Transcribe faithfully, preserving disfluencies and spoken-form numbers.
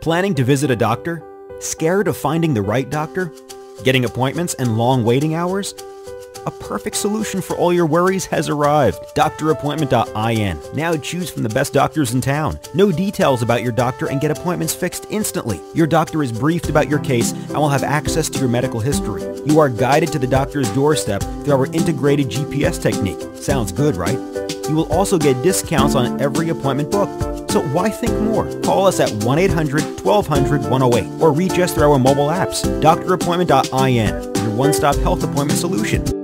Planning to visit a doctor? Scared of finding the right doctor? Getting appointments and long waiting hours? A perfect solution for all your worries has arrived. Dr Appointment dot in. Now choose from the best doctors in town. Know details about your doctor and get appointments fixed instantly. Your doctor is briefed about your case and will have access to your medical history. You are guided to the doctor's doorstep through our integrated G P S technique. Sounds good, right? You will also get discounts on every appointment booked. So why think more? Call us at one eight hundred, twelve hundred, one oh eight or reach us through our mobile apps. Dr Appointment dot in, your one-stop health appointment solution.